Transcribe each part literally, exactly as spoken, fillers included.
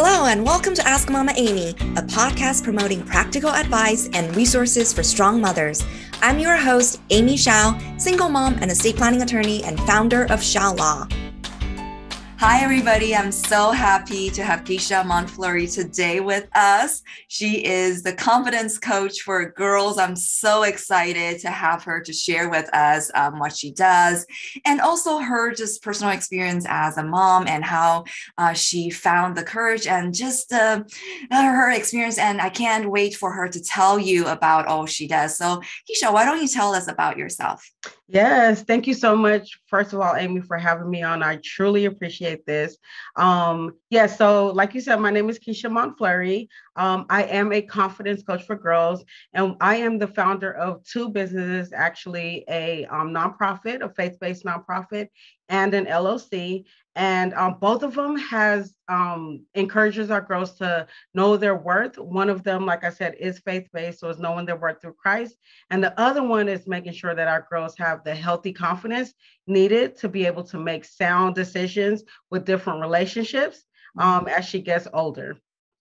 Hello and welcome to Ask Mama Amy, a podcast promoting practical advice and resources for strong mothers. I'm your host, Amy Hsiao, single mom and estate planning attorney and founder of Hsiao Law. Hi, everybody. I'm so happy to have Keisha Montfleury today with us. She is the confidence coach for girls. I'm so excited to have her to share with us um, what she does and also her just personal experience as a mom and how uh, she found the courage and just uh, her experience. And I can't wait for her to tell you about all she does. So Keisha, why don't you tell us about yourself? Yes. Thank you so much. First of all, Amy, for having me on. I truly appreciate this. Um, yeah. So like you said, my name is Keisha Montfleury. Um, I am a confidence coach for girls, and I am the founder of two businesses, actually a um, nonprofit, a faith-based nonprofit, and an L L C. And um, both of them has um, encourages our girls to know their worth. One of them, like I said, is faith-based, so it's knowing their worth through Christ. And the other one is making sure that our girls have the healthy confidence needed to be able to make sound decisions with different relationships um, as she gets older.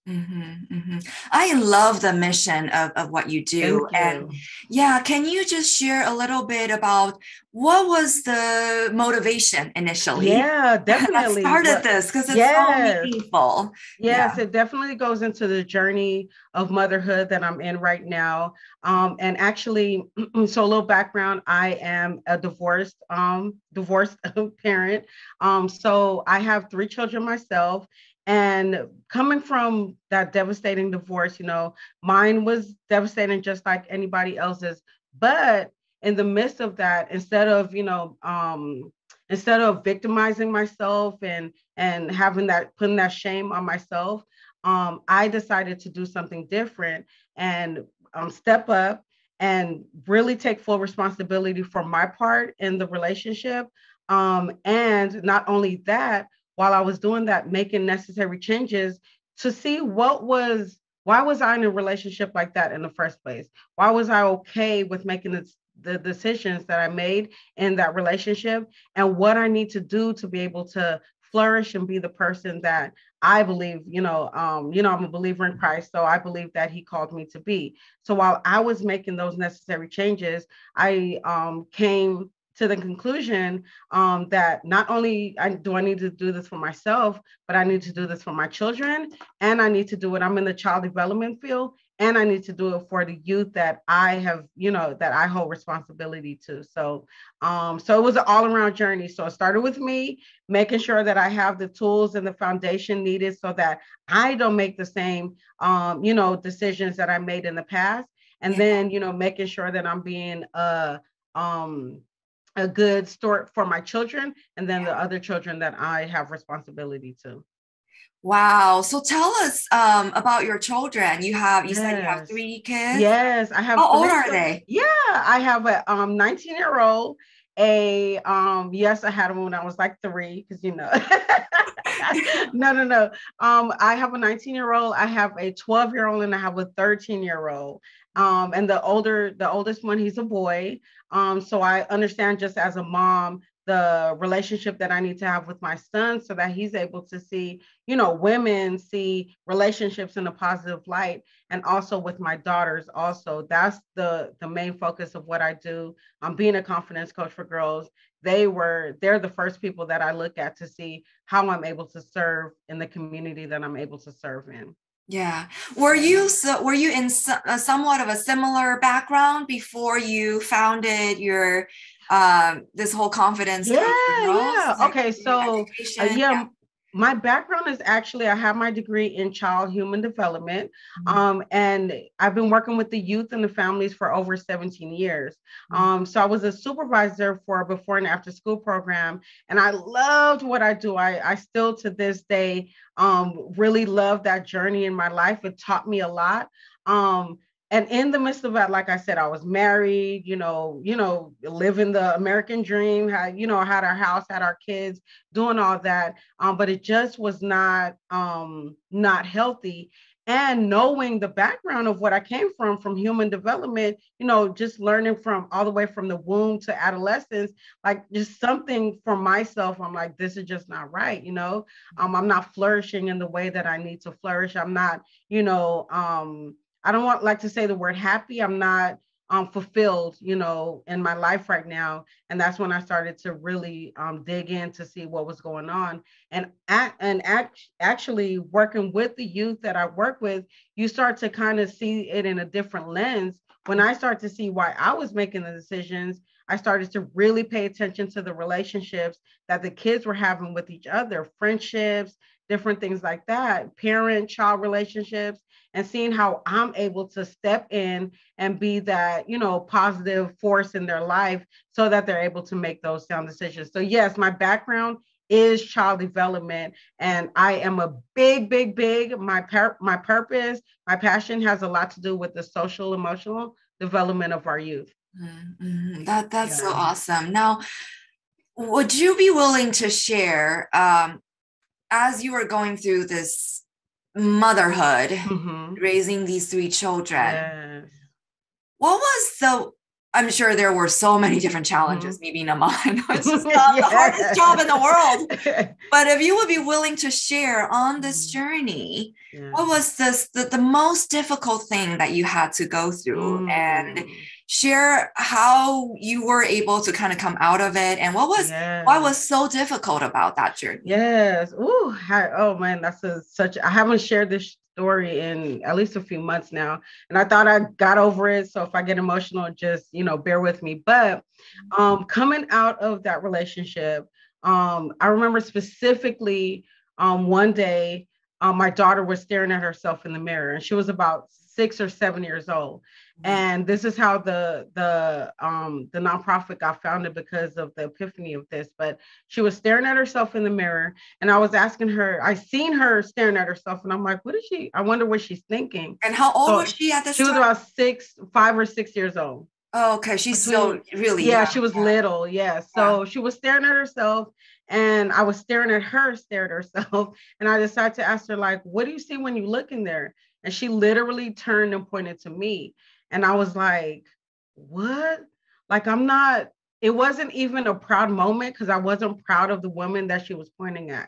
Mm-hmm, mm-hmm. I love the mission of, of what you do. Thank you. And yeah, can you just share a little bit about what was the motivation initially? Yeah, definitely. I started this because it's yes. so meaningful. Yes, yeah. It definitely goes into the journey of motherhood that I'm in right now. Um, and actually, so a little background, I am a divorced, um, divorced parent. Um, so I have three children myself. And coming from that devastating divorce, you know, mine was devastating just like anybody else's. But in the midst of that, instead of, you know, um, instead of victimizing myself and and having that, putting that shame on myself, um, I decided to do something different and um, step up and really take full responsibility for my part in the relationship. Um, and not only that, while I was doing that, making necessary changes to see what was, why was I in a relationship like that in the first place? Why was I okay with making the, the decisions that I made in that relationship, and what I need to do to be able to flourish and be the person that I believe, you know, um, you know, I'm a believer in Christ, so I believe that he called me to be. So while I was making those necessary changes, I um, came to the conclusion um, that not only I, do I need to do this for myself, but I need to do this for my children, and I need to do it. I'm in the child development field, and I need to do it for the youth that I have, you know, that I hold responsibility to. So, um, so it was an all-around journey. So it started with me making sure that I have the tools and the foundation needed so that I don't make the same, um, you know, decisions that I made in the past, and then, you know, making sure that I'm being a um, a good store for my children, and then yeah. the other children that I have responsibility to. Wow. So tell us um, about your children. You have, you yes. said you have three kids. Yes. I have. How old are they? Yeah. I have a um, nineteen year old, a, um, yes, I had them when I was like three, cause you know, no, no, no. Um, I have a nineteen year old, I have a twelve year old, and I have a thirteen year old. Um, and the older, the oldest one, he's a boy. Um, so I understand just as a mom, the relationship that I need to have with my son so that he's able to see, you know, women see relationships in a positive light, and also with my daughters also. That's the, the main focus of what I do. I'm um, being a confidence coach for girls. They were, they're the first people that I look at to see how I'm able to serve in the community that I'm able to serve in. Yeah. Were you so, were you in so, uh, somewhat of a similar background before you founded your um, this whole confidence? Yeah. yeah. Like, okay. So uh, yeah, yeah, my background is actually I have my degree in child human development, mm-hmm. um, and I've been working with the youth and the families for over seventeen years. Mm-hmm. Um, so I was a supervisor for a before and after school program, and I loved what I do. I I still to this day. Um, really loved that journey in my life. It taught me a lot. Um, and in the midst of that, like I said, I was married, you know, you know, living the American dream, had, you know, had our house, had our kids, doing all that. Um, but it just was not, um, not healthy. and knowing the background of what I came from, from human development, you know, just learning from all the way from the womb to adolescence, like just something for myself, I'm like, this is just not right. You know, um, I'm not flourishing in the way that I need to flourish. I'm not, you know, um, I don't want like to say the word happy. I'm not um, fulfilled, you know, in my life right now. And that's when I started to really um, dig in to see what was going on. And at, and act, actually working with the youth that I work with, you start to kind of see it in a different lens. When I start to see why I was making the decisions, I started to really pay attention to the relationships that the kids were having with each other, friendships, different things like that, parent-child relationships, and seeing how I'm able to step in and be that, you know, positive force in their life so that they're able to make those sound decisions. So yes, my background is child development, and I am a big, big, big, my, pur- my purpose, my passion has a lot to do with the social, emotional development of our youth. Mm-hmm. That That's yeah. so awesome. Now, would you be willing to share, um, as you were going through this motherhood, mm-hmm. raising these three children, yes. what was the, I'm sure there were so many different challenges, mm-hmm. maybe not mine, which is not yes. the hardest job in the world, but if you would be willing to share on this journey, yes. what was this, the, the most difficult thing that you had to go through mm. and share how you were able to kind of come out of it, and what was yes. what was so difficult about that journey? Yes. Ooh, I, oh man, that's a, such. I haven't shared this story in at least a few months now, and I thought I got over it. So if I get emotional, just you know, bear with me. But um, coming out of that relationship, um, I remember specifically um, one day um, my daughter was staring at herself in the mirror, and she was about six or seven years old. And this is how the the um, the nonprofit got founded, because of the epiphany of this. But she was staring at herself in the mirror, and I was asking her, I seen her staring at herself, and I'm like, what is she? I wonder what she's thinking. And how old so was she at this she time? She was about six, five or six years old. Oh, okay. She's so really. Yeah, yeah. she was yeah. little. Yeah. So yeah. she was staring at herself, and I was staring at her, stared at herself. And I decided to ask her, like, what do you see when you look in there? And she literally turned and pointed to me. And I was like, what? Like, I'm not, it wasn't even a proud moment, because I wasn't proud of the woman that she was pointing at.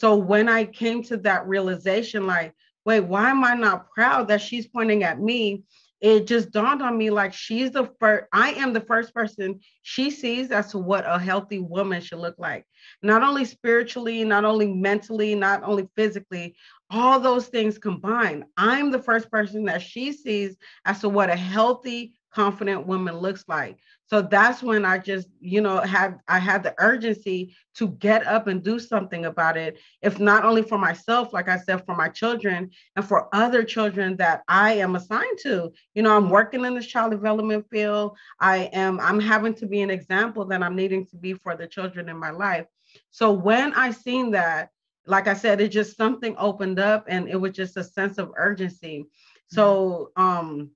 So when I came to that realization, like, wait, why am I not proud that she's pointing at me? It just dawned on me, like, she's the first, I am the first person she sees as to what a healthy woman should look like. Not only spiritually, not only mentally, not only physically, all those things combined. I'm the first person that she sees as to what a healthy, confident woman looks like. So that's when I just, you know, had I had the urgency to get up and do something about it. If not only for myself, like I said, for my children and for other children that I am assigned to. You know, I'm working in this child development field. I am, I'm having to be an example that I'm needing to be for the children in my life. So when I seen that, like I said, it just something opened up, and it was just a sense of urgency. So, um,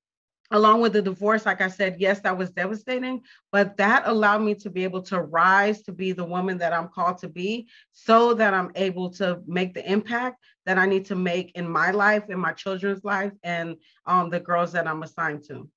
along with the divorce, like I said, yes, that was devastating, but that allowed me to be able to rise to be the woman that I'm called to be, so that I'm able to make the impact that I need to make in my life, in my children's life, and um, the girls that I'm assigned to.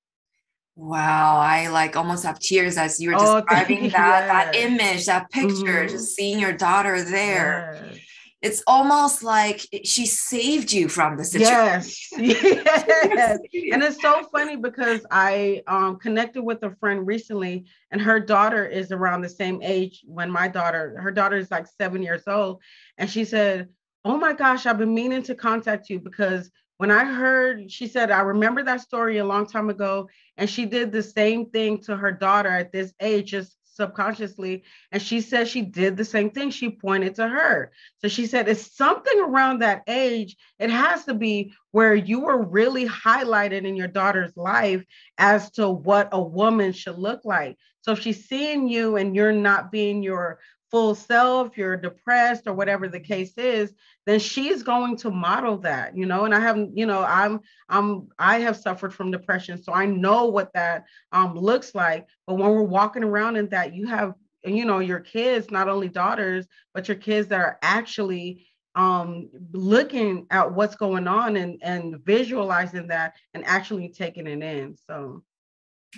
Wow, I like almost have tears as you were oh, describing that, yes. that image, that picture, mm-hmm. just seeing your daughter there. Yes. It's almost like she saved you from the situation. Yes, yes. And it's so funny, because I um, connected with a friend recently, and her daughter is around the same age when my daughter, her daughter is like seven years old. And she said, oh my gosh, I've been meaning to contact you, because when I heard, she said, I remember that story a long time ago. And she did the same thing to her daughter at this age, just subconsciously. And she said she did the same thing. She pointed to her. So she said, it's something around that age. It has to be where you were really highlighted in your daughter's life as to what a woman should look like. So if she's seeing you and you're not being your full self, you're depressed or whatever the case is, then she's going to model that, you know. And I haven't, you know, I'm, I'm, I have suffered from depression, so I know what that um, looks like. But when we're walking around in that, you have, you know, your kids, not only daughters, but your kids that are actually um, looking at what's going on and, and visualizing that and actually taking it in. So.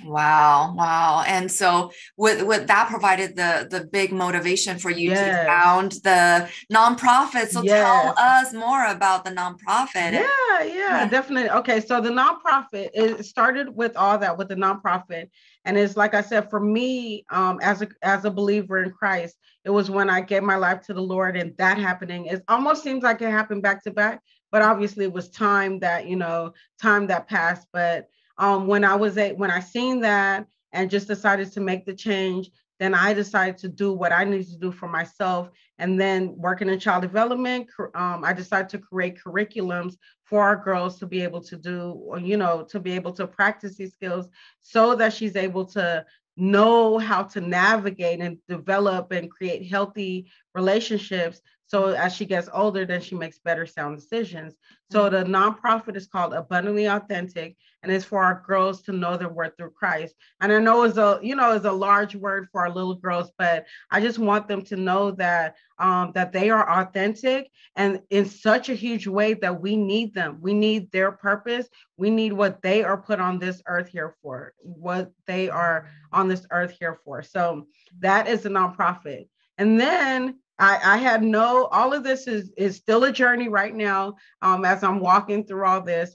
Wow. Wow. And so with, with that provided the, the big motivation for you yes. to found the nonprofit. So yes. tell us more about the nonprofit. Yeah, yeah, yeah, definitely. Okay. So the nonprofit, it started with all that with the nonprofit. And it's like I said, for me, um, as a, as a believer in Christ, it was when I gave my life to the Lord and that happening, it almost seems like it happened back to back, but obviously it was time that, you know, time that passed, but Um, when I was at, when I seen that and just decided to make the change, then I decided to do what I needed to do for myself. And then working in child development, um, I decided to create curriculums for our girls to be able to do, you know, to be able to practice these skills so that she's able to know how to navigate and develop and create healthy relationships. So as she gets older, then she makes better sound decisions. So the nonprofit is called Abundantly Authentic, and it's for our girls to know their worth through Christ. And I know it's a, you know, it's a large word for our little girls, but I just want them to know that um, that they are authentic and in such a huge way that we need them. We need their purpose. We need what they are put on this earth here for, what they are on this earth here for. So that is a nonprofit. And then I, I had no, all of this is, is still a journey right now um, as I'm walking through all this.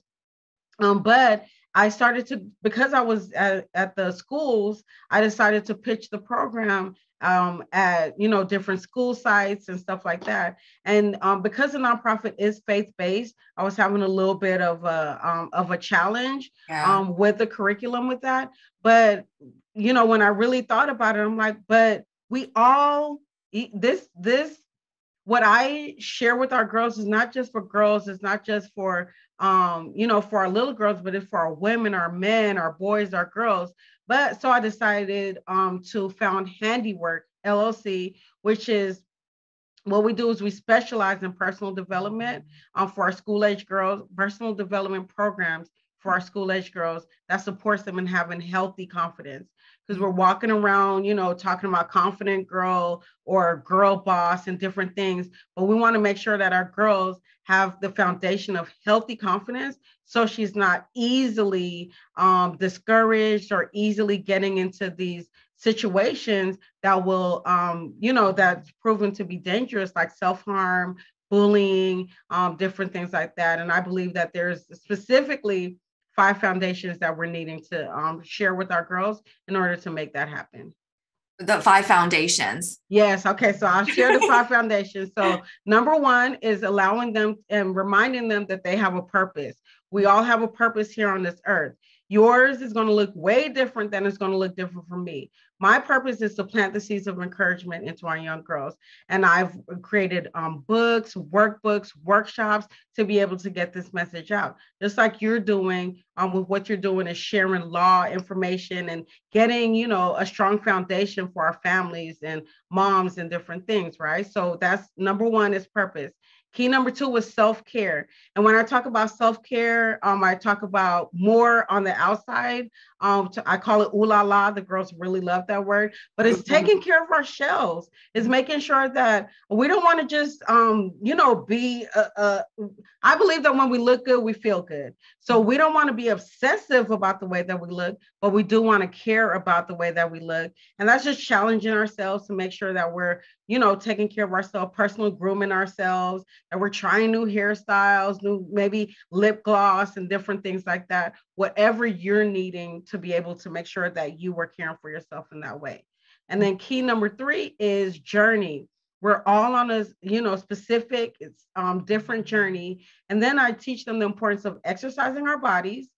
Um, but I started to, because I was at, at the schools, I decided to pitch the program um, at, you know, different school sites and stuff like that. And um, because the nonprofit is faith-based, I was having a little bit of a, um, of a challenge yeah. um, with the curriculum with that. But, you know, when I really thought about it, I'm like, but we all, This, this, what I share with our girls is not just for girls. It's not just for, um, you know, for our little girls, but it's for our women, our men, our boys, our girls. But so I decided um, to found Handywork L L C, which is what we do is we specialize in personal development um, for our school age girls, personal development programs for our school age girls that supports them in having healthy confidence. Because we're walking around, you know, talking about confident girl or girl boss and different things. But we want to make sure that our girls have the foundation of healthy confidence so she's not easily um, discouraged or easily getting into these situations that will, um, you know, that's proven to be dangerous, like self-harm, bullying, um, different things like that. And I believe that there's specifically five foundations that we're needing to um, share with our girls in order to make that happen. The five foundations. Yes. Okay. So I'll share the five foundations. So number one is allowing them and reminding them that they have a purpose. We all have a purpose here on this earth. Yours is going to look way different than it's going to look different for me. My purpose is to plant the seeds of encouragement into our young girls. And I've created um, books, workbooks, workshops to be able to get this message out. Just like you're doing um, with what you're doing is sharing law information and getting, you know, a strong foundation for our families and moms and different things, right? So that's number one is purpose. Key number two was self-care. And when I talk about self-care, um, I talk about more on the outside. Um, to, I call it ooh la la. The girls really love that word. But it's taking care of our shells. It's making sure that we don't want to just, um, you know, be, uh, uh, I believe that when we look good, we feel good. So we don't want to be obsessive about the way that we look, but we do want to care about the way that we look. And that's just challenging ourselves to make sure that we're, you know, taking care of ourselves, personal grooming ourselves, and we're trying new hairstyles, new maybe lip gloss and different things like that, whatever you're needing to be able to make sure that you were caring for yourself in that way. And then key number three is journey. We're all on a, you know, specific, it's um, different journey. And then I teach them the importance of exercising our bodies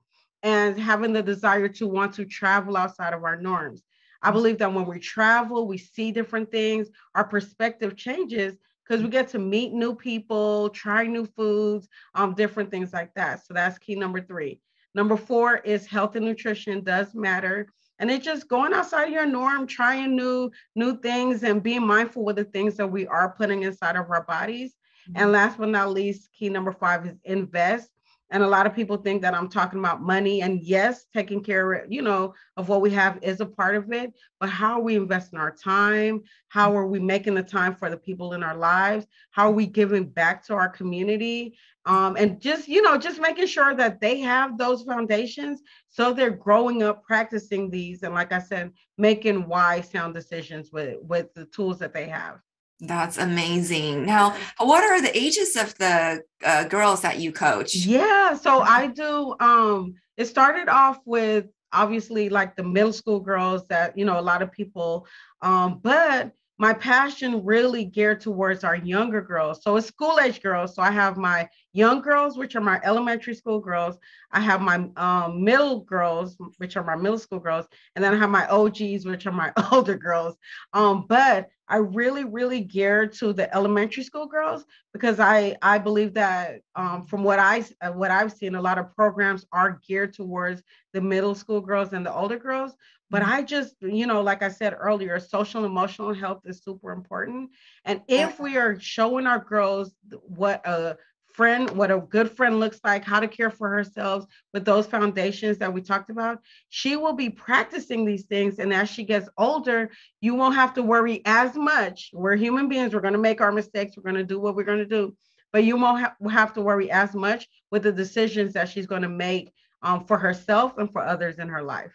and having the desire to want to travel outside of our norms. I believe that when we travel, we see different things, our perspective changes, because we get to meet new people, try new foods, um, different things like that. So that's key number three. Number four is health and nutrition does matter. And it's just going outside of your norm, trying new, new things and being mindful with the things that we are putting inside of our bodies. Mm-hmm. And last but not least, key number five is invest. And a lot of people think that I'm talking about money, and yes, taking care of, you know, of what we have is a part of it, but how are we investing our time? How are we making the time for the people in our lives? How are we giving back to our community? Um, and just, you know, just making sure that they have those foundations so they're growing up practicing these. And like I said, making wise, sound decisions with, with the tools that they have. That's amazing. Now, what are the ages of the uh, girls that you coach? Yeah, so I do, um, it started off with obviously like the middle school girls that, you know, a lot of people, um, but my passion really geared towards our younger girls. So it's school age girls. So I have my young girls, which are my elementary school girls. I have my um, middle girls, which are my middle school girls. And then I have my O Gs, which are my older girls. Um, but I really, really geared to the elementary school girls because I, I believe that um, from what, I, what I've seen, a lot of programs are geared towards the middle school girls and the older girls. But I just, you know, like I said earlier, social and emotional health is super important. And if we are showing our girls what a friend, what a good friend looks like, how to care for herself with those foundations that we talked about, she will be practicing these things. And as she gets older, you won't have to worry as much. We're human beings. We're going to make our mistakes. We're going to do what we're going to do. But you won't ha- have to worry as much with the decisions that she's going to make um, for herself and for others in her life.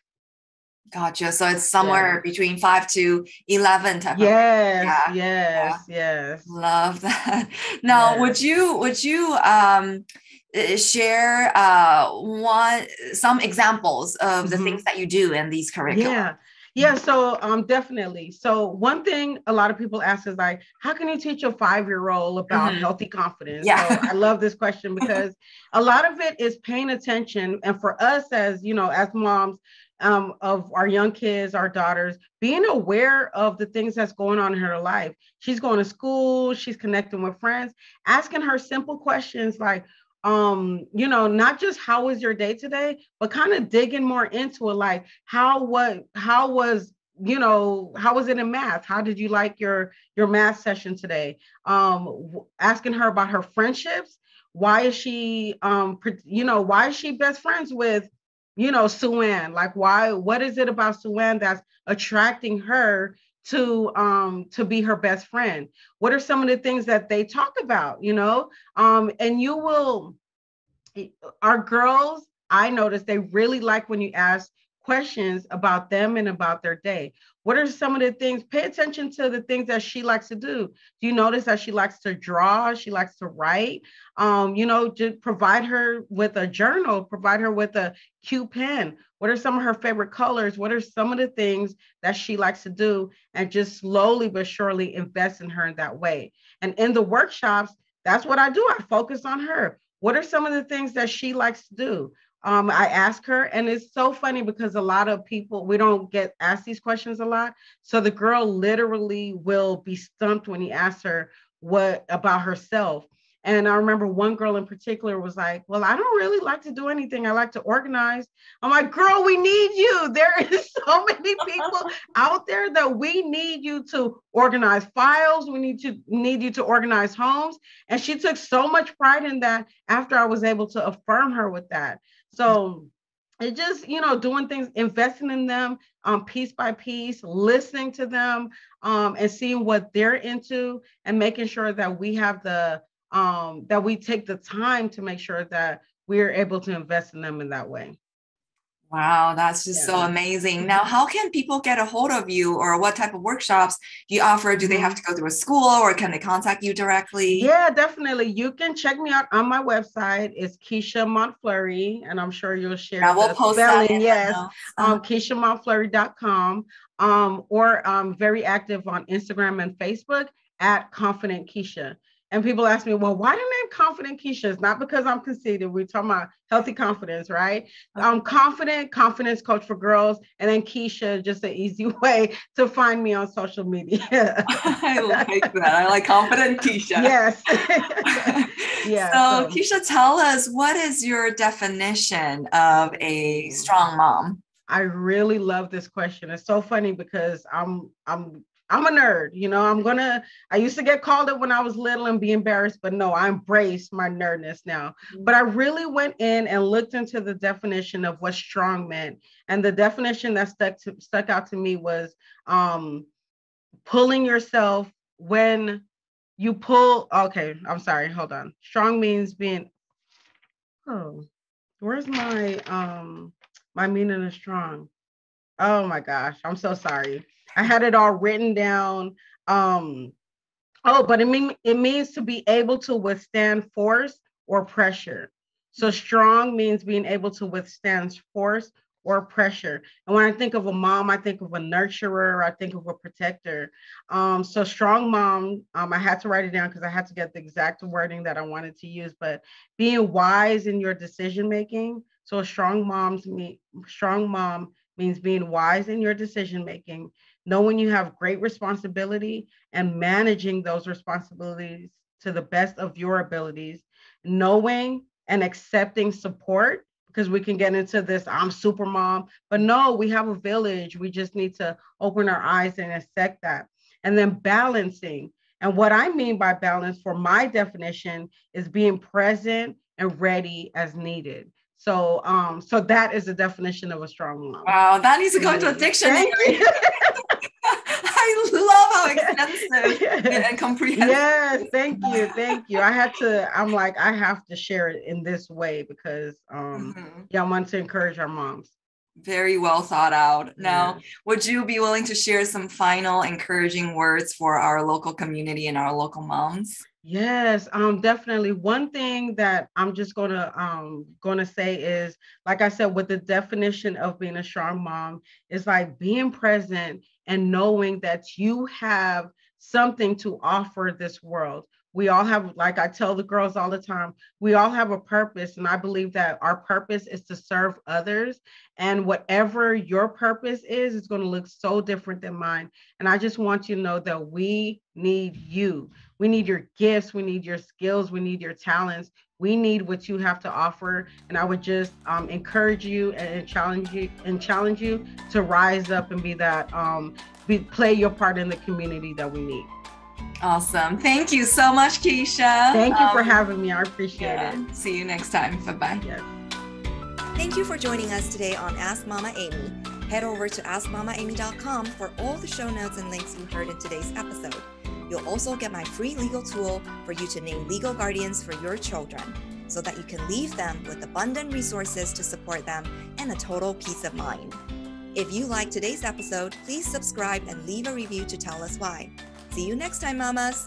Gotcha. So it's somewhere yeah. between five to eleven type yes, of yeah. Yes, yeah. yes. Love that. Now, yes. would you would you um, share uh, one some examples of the mm-hmm. things that you do in these curricula? Yeah. Yeah, so um, definitely. So one thing a lot of people ask is like, how can you teach a five-year-old about mm-hmm. healthy confidence? Yeah. So I love this question because a lot of it is paying attention. And for us as, you know, as moms, Um, of our young kids, our daughters, being aware of the things that's going on in her life. She's going to school, she's connecting with friends, asking her simple questions like, um, you know, not just how was your day today, but kind of digging more into it, like how what how was you know, how was it in math? How did you like your your math session today? Um, asking her about her friendships. Why is she, um, you know, why is she best friends with you know, Sue Ann, like why, what is it about Sue Ann that's attracting her to, um, to be her best friend? What are some of the things that they talk about, you know? Um, and you will, our girls, I noticed they really like when you ask questions about them and about their day. What are some of the things? Pay attention to the things that she likes to do. Do you notice that she likes to draw? She likes to write. Um, you know, just provide her with a journal, provide her with a cute pen. What are some of her favorite colors? What are some of the things that she likes to do? And just slowly but surely invest in her in that way. And in the workshops, that's what I do. I focus on her. What are some of the things that she likes to do? Um, I ask her, and it's so funny because a lot of people, we don't get asked these questions a lot. So the girl literally will be stumped when he asks her what about herself. And I remember one girl in particular was like, well, I don't really like to do anything. I like to organize. I'm like, girl, we need you. There is so many people out there that we need you to organize files. We need to need you to organize homes. And she took so much pride in that after I was able to affirm her with that. So it just, you know, doing things, investing in them um, piece by piece, listening to them um, and seeing what they're into and making sure that we have the, um, that we take the time to make sure that we're able to invest in them in that way. Wow, that's just yeah. so amazing. Now, how can people get a hold of you or what type of workshops do you offer? Do they have to go through a school or can they contact you directly? Yeah, definitely. You can check me out on my website. It's Keisha Montfleury, and I'm sure you'll share. Yeah, we'll post spelling. That. Yes, um, Keisha Montfleury dot com um, or I'm very active on Instagram and Facebook at Confident Keisha. And people ask me, well, why the name Confident Keisha? It's not because I'm conceited. We're talking about healthy confidence, right? I'm confident, confidence coach for girls. And then Keisha, just an easy way to find me on social media. I like that. I like Confident Keisha. Yes. yeah, so, so Keisha, tell us, what is your definition of a strong mom? I really love this question. It's so funny because I'm, I'm I'm a nerd, you know, I'm gonna, I used to get called up when I was little and be embarrassed, but no, I embrace my nerdness now. Mm-hmm. But I really went in and looked into the definition of what strong meant. And the definition that stuck to, stuck out to me was um, pulling yourself when you pull, okay, I'm sorry, hold on. Strong means being, oh, where's my, um, my meaning of strong? Oh my gosh, I'm so sorry. I had it all written down. Um, oh, but it, mean, it means to be able to withstand force or pressure. So strong means being able to withstand force or pressure. And when I think of a mom, I think of a nurturer, I think of a protector. Um, so strong mom, um, I had to write it down because I had to get the exact wording that I wanted to use, but being wise in your decision-making. So a strong mom's me, strong mom means being wise in your decision-making, knowing you have great responsibility and managing those responsibilities to the best of your abilities, knowing and accepting support, because we can get into this, I'm super mom, but no, we have a village. We just need to open our eyes and accept that. And then balancing. And what I mean by balance for my definition is being present and ready as needed. So, um, so that is the definition of a strong mom. Wow, that needs to go into a dictionary. I love how extensive yeah. and comprehensive. Yes, thank you, thank you. I had to. I'm like, I have to share it in this way because, um, mm-hmm. yeah, I want to encourage our moms. Very well thought out. Mm-hmm. Now, would you be willing to share some final encouraging words for our local community and our local moms? Yes, um, definitely. One thing that I'm just gonna um gonna say is, like I said, with the definition of being a strong mom, it's like being present and knowing that you have something to offer this world. We all have, like I tell the girls all the time, we all have a purpose, and I believe that our purpose is to serve others. And whatever your purpose is, it's going to look so different than mine. And I just want you to know that we need you. We need your gifts. We need your skills. We need your talents. We need what you have to offer. And I would just um, encourage you and challenge you and challenge you to rise up and be that, um, be, play your part in the community that we need. Awesome. Thank you so much, Keisha. Thank you um, for having me. I appreciate yeah. it. See you next time. Bye-bye. Yes. Thank you for joining us today on Ask Mama Amy. Head over to ask mama amy dot com for all the show notes and links you heard in today's episode. You'll also get my free legal tool for you to name legal guardians for your children so that you can leave them with abundant resources to support them and a total peace of mind. If you like today's episode, please subscribe and leave a review to tell us why. See you next time, mamas!